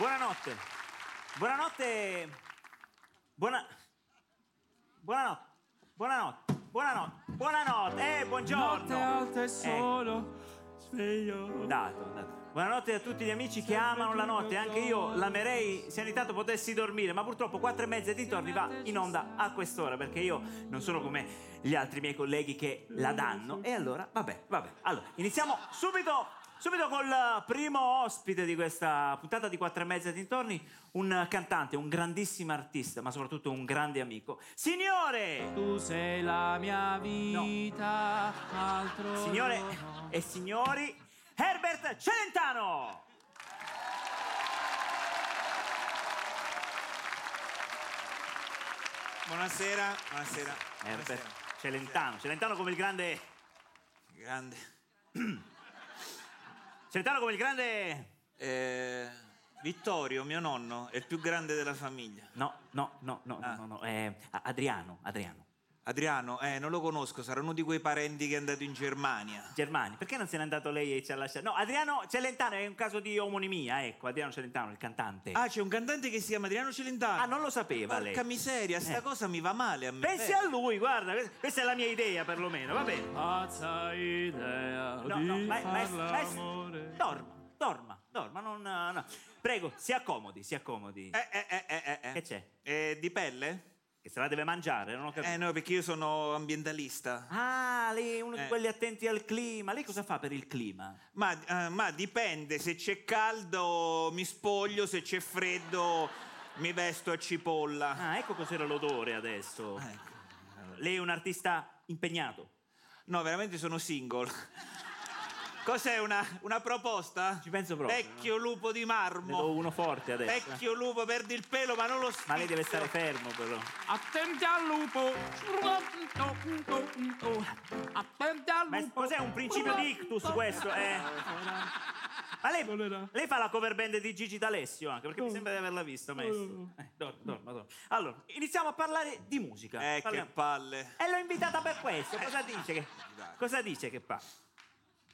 Buonanotte. Buonanotte. Buonanotte. Buonanotte. Buonanotte. Buonanotte. Buongiorno. Notte alta e solo sveglio. Dato. Buonanotte a tutti gli amici che amano la notte. Anche io l'amerei se ogni tanto potessi dormire, ma purtroppo 4:30 e dintorni va in onda a quest'ora, perché io non sono come gli altri miei colleghi che la danno. E allora, vabbè. Allora, iniziamo subito col primo ospite di questa puntata di 4:30 e dintorni. Un cantante, un grandissimo artista, ma soprattutto un grande amico. Signore! Tu sei la mia vita, no. Altro signore no. E signori, Herbert Celentano! Buonasera. Herbert buonasera. Celentano come il grande. Celentano come il grande. Vittorio, mio nonno, è il più grande della famiglia. No. Adriano. Non lo conosco, sarà uno di quei parenti che è andato in Germania. Perché non se n'è andato lei e ci ha lasciato? No, Adriano Celentano è un caso di omonimia, ecco, Adriano Celentano, il cantante. Ah, c'è un cantante che si chiama Adriano Celentano. Ah, non lo sapeva lei. Porca miseria, sta cosa mi va male a me. Pensi a lui, guarda, questa è la mia idea perlomeno, va bene. Pazza idea. No, dorma, no. Prego, si accomodi. Che c'è? Di pelle? Che se la deve mangiare, non ho capito. No, perché io sono ambientalista. Ah, lei è uno di quelli attenti al clima. Lei cosa fa per il clima? Ma dipende, se c'è caldo mi spoglio, se c'è freddo mi vesto a cipolla. Ah, ecco cos'era l'odore adesso. Ecco. Lei è un artista impegnato? No, veramente sono single. Cos'è una proposta? Ci penso proprio. Vecchio lupo di marmo. Ne do uno forte adesso. Vecchio lupo, perdi il pelo, ma non lo schizzo. Ma lei deve stare fermo, però. Attenti al lupo. Attenti al lupo. Ma cos'è un principio di ictus questo? Ma lei fa la cover band di Gigi D'Alessio anche, perché mi sembra di averla vista, maestro. Dorma. Allora, iniziamo a parlare di musica. Che palle. E l'ho invitata per questo. Cosa dice che palle?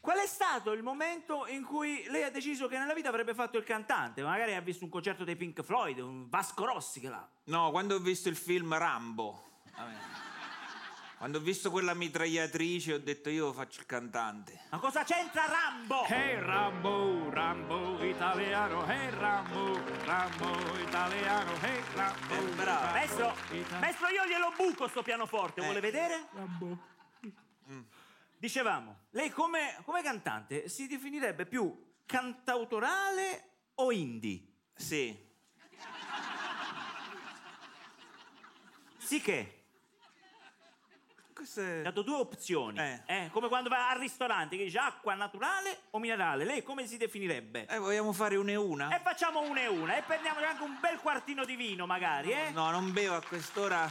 Qual è stato il momento in cui lei ha deciso che nella vita avrebbe fatto il cantante? Magari ha visto un concerto dei Pink Floyd, un Vasco Rossi che l'ha... No, quando ho visto il film Rambo. Quando ho visto quella mitragliatrice ho detto io faccio il cantante. Ma cosa c'entra Rambo? Hey Rambo, Rambo italiano, hey Rambo, Rambo italiano, hey Rambo. Bravo. Maestro, io glielo buco sto pianoforte, vuole vedere? Rambo. Dicevamo, lei come cantante si definirebbe più cantautorale o indie? Sì. Sì che? Queste... dato due opzioni. Come quando vai al ristorante che dice acqua naturale o minerale. Lei come si definirebbe? Vogliamo fare una e una? Facciamo una e una. E prendiamoci anche un bel quartino di vino magari, No, non bevo a quest'ora.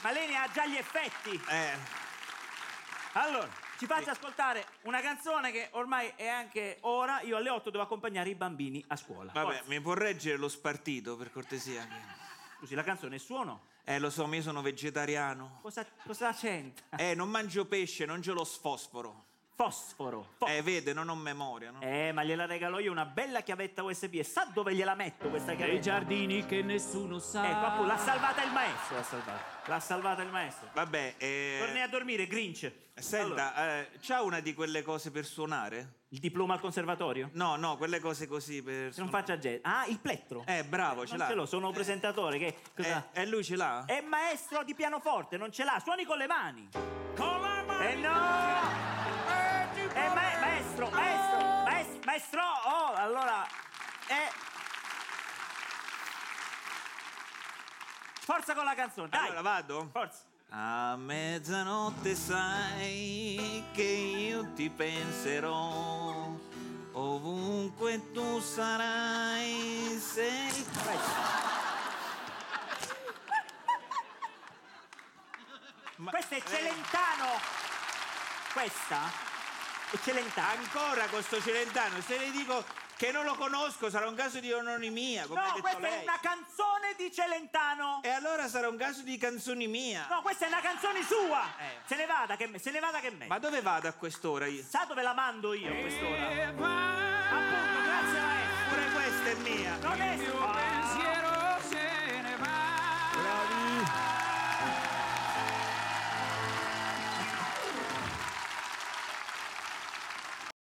Ma lei ne ha già gli effetti. Allora, ci faccio ascoltare una canzone che ormai è anche ora. Io alle 8 devo accompagnare i bambini a scuola. Vabbè, mi può reggere lo spartito, per cortesia? Scusi, la canzone è suono? Lo so, ma io sono vegetariano. Cosa c'entra? Non mangio pesce, non ce l'ho sfosforo. Fosforo. Vede, non ho memoria, no? Ma gliela regalo io una bella chiavetta USB e sa dove gliela metto questa chiavetta? Nei giardini che nessuno sa. Papù, l'ha salvata il maestro. Vabbè, torni a dormire, Grinch. Senta, allora. C'ha una di quelle cose per suonare? Il diploma al conservatorio? No, quelle cose così per... Non faccia gente. Ah, il plettro. Bravo, ce l'ha. Non ce l'ho, sono un presentatore che... Cosa? Lui ce l'ha? È maestro di pianoforte, non ce l'ha. Suoni con le mani. Con la mano! No! Maestro! Oh, allora... Forza con la canzone, dai! Allora, vado? Forza! A mezzanotte sai che io ti penserò, ovunque tu sarai, sei... Questo è Celentano! Questa? Celentano. Ancora questo Celentano, se le dico che non lo conosco sarà un caso di anonimia. Come ha detto questa lei. È una canzone di Celentano. E allora sarà un caso di canzoni mia. No, questa è una canzone sua. Se ne vada che me. Ma dove vado a quest'ora io? Sa dove la mando io a quest'ora? Appunto, grazie a lei. Pure questa è mia. non esco!